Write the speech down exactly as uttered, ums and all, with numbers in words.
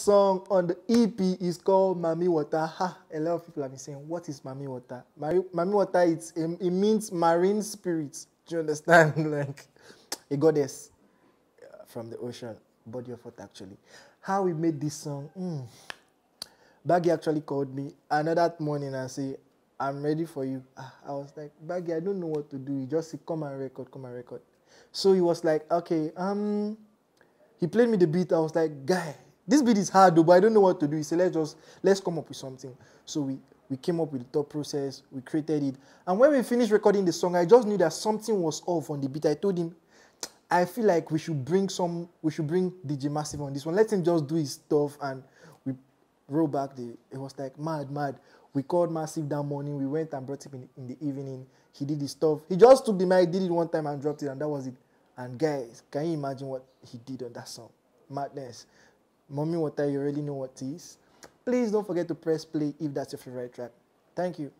Song on the E P is called Mami Water. Ha, a lot of people have been saying, what is Mami Water? Mami, Mami Water, it's, it, it means marine spirits. Do you understand? Like a goddess from the ocean, body of water actually. How we made this song? Mm. Baggy actually called me another morning and said, I'm ready for you. I was like, Baggy, I don't know what to do. He just said, come and record, come and record. So he was like, okay, um, he played me the beat. I was like, guy, this beat is hard though, but I don't know what to do. He said, let's just, let's come up with something. So we, we came up with the thought process, we created it. And when we finished recording the song, I just knew that something was off on the beat. I told him, I feel like we should bring some, we should bring D J Massive on this one. Let him just do his stuff. And we roll back the, it was like mad, mad. We called Massive that morning. We went and brought him in, in the evening. He did his stuff. He just took the mic, did it one time and dropped it, and that was it. And guys, can you imagine what he did on that song? Madness. Mami Water, you already know what it is. Please don't forget to press play if that's your favorite track. Thank you.